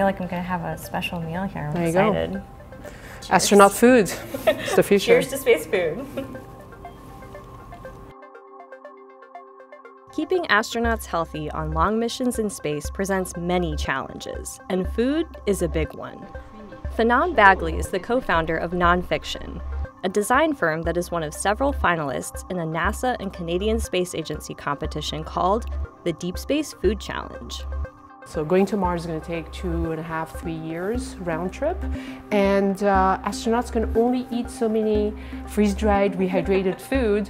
feel like I'm going to have a special meal here. I'm excited. There you go. Cheers. Astronaut food. It's the future. Cheers to space food. Keeping astronauts healthy on long missions in space presents many challenges, and food is a big one. Phanam Bagley is the co-founder of Nonfiction, a design firm that is one of several finalists in a NASA and Canadian Space Agency competition called the Deep Space Food Challenge. So going to Mars is going to take 2.5–3 years round trip, and astronauts can only eat so many freeze-dried, rehydrated food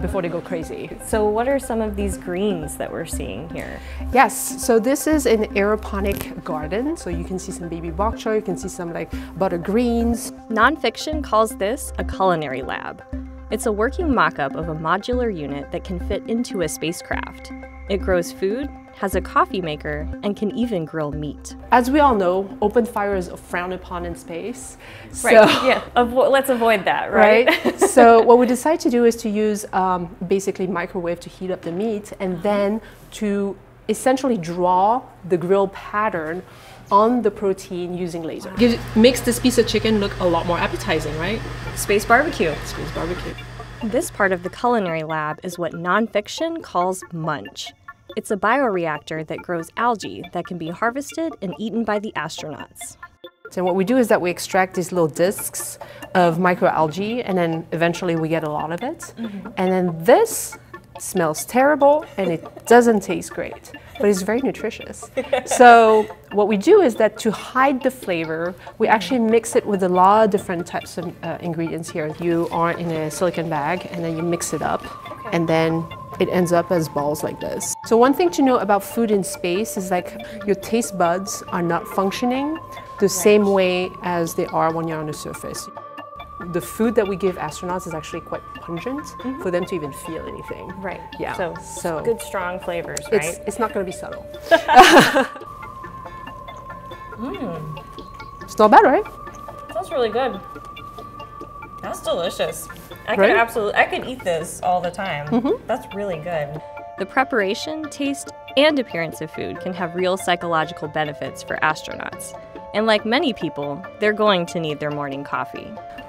before they go crazy. So what are some of these greens that we're seeing here? Yes, so this is an aeroponic garden, so you can see some baby bok choy, you can see some like butter greens. Nonfiction calls this a culinary lab. It's a working mock-up of a modular unit that can fit into a spacecraft. It grows food, has a coffee maker, and can even grill meat. As we all know, open fire is frowned upon in space. Right, so, yeah, let's avoid that, right? So what we decided to do is to use basically microwave to heat up the meat and then to essentially draw the grill pattern on the protein using laser. It makes this piece of chicken look a lot more appetizing, right? Space barbecue. Space barbecue. This part of the culinary lab is what Nonfiction calls munch. It's a bioreactor that grows algae that can be harvested and eaten by the astronauts. So what we do is that we extract these little discs of microalgae, and then eventually we get a lot of it. And then this smells terrible and it doesn't taste great, but it's very nutritious. So what we do is that to hide the flavor, we actually mix it with a lot of different types of ingredients here. You are in a silicone bag and then you mix it up and then it ends up as balls like this. So one thing to know about food in space is like your taste buds are not functioning the same way as they are when you're on the surface. The food that we give astronauts is actually quite pungent for them to even feel anything. Right. Yeah. So good, strong flavors, right? It's not going to be subtle. It's not bad, right? That's really good. That's delicious. I could eat this all the time. That's really good. The preparation, taste, and appearance of food can have real psychological benefits for astronauts. And like many people, they're going to need their morning coffee.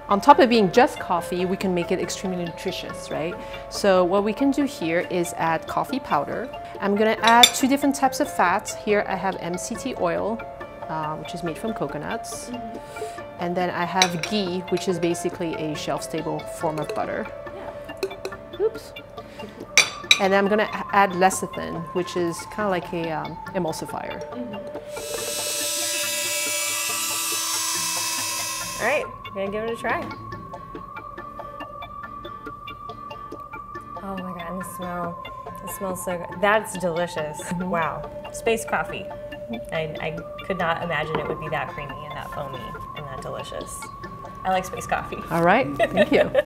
On top of being just coffee, we can make it extremely nutritious, right? So what we can do here is add coffee powder. I'm gonna add 2 different types of fats. Here I have MCT oil, which is made from coconuts. And then I have ghee, which is basically a shelf-stable form of butter. Oops. And I'm gonna add lecithin, which is kind of like a emulsifier. All right, I'm gonna give it a try. Oh my God, and the smell. It smells so good. That's delicious. Wow. Space coffee. I could not imagine it would be that creamy and that foamy and that delicious. I like space coffee. All right, thank you.